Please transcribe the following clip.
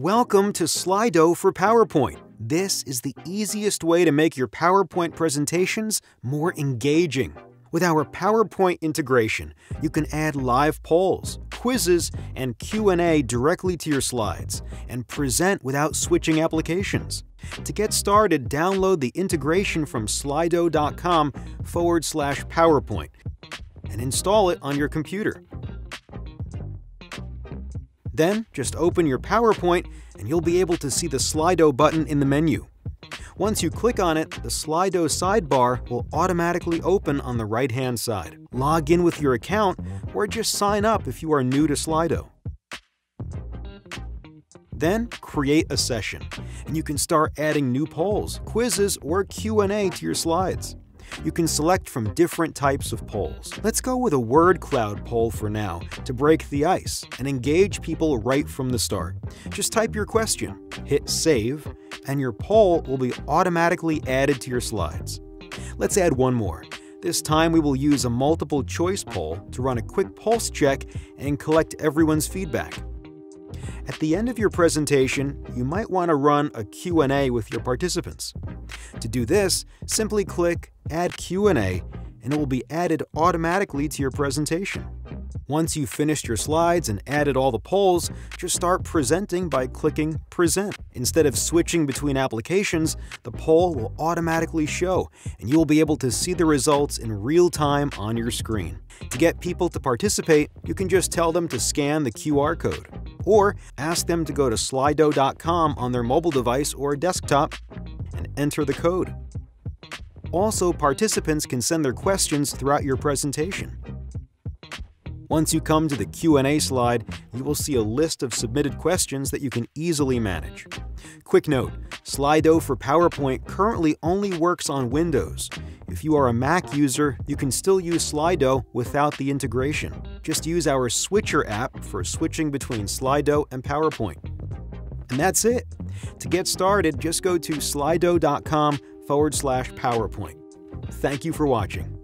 Welcome to Slido for PowerPoint. This is the easiest way to make your PowerPoint presentations more engaging. With our PowerPoint integration, you can add live polls, quizzes, and Q&A directly to your slides, and present without switching applications. To get started, download the integration from slido.com/PowerPoint and install it on your computer. Then, just open your PowerPoint and you'll be able to see the Slido button in the menu. Once you click on it, the Slido sidebar will automatically open on the right-hand side. Log in with your account or just sign up if you are new to Slido. Then, create a session, and you can start adding new polls, quizzes, or Q&A to your slides. You can select from different types of polls. Let's go with a word cloud poll for now to break the ice and engage people right from the start. Just type your question, hit save, and your poll will be automatically added to your slides. Let's add one more. This time we will use a multiple choice poll to run a quick pulse check and collect everyone's feedback. At the end of your presentation, you might want to run a Q&A with your participants. To do this, simply click Add Q&A, and it will be added automatically to your presentation. Once you've finished your slides and added all the polls, just start presenting by clicking Present. Instead of switching between applications, the poll will automatically show, and you will be able to see the results in real time on your screen. To get people to participate, you can just tell them to scan the QR code, or ask them to go to slido.com on their mobile device or desktop and enter the code. Also, participants can send their questions throughout your presentation. Once you come to the Q&A slide, you will see a list of submitted questions that you can easily manage. Quick note, Slido for PowerPoint currently only works on Windows. If you are a Mac user, you can still use Slido without the integration. Just use our Switcher app for switching between Slido and PowerPoint. And that's it. To get started, just go to slido.com/PowerPoint. Thank you for watching.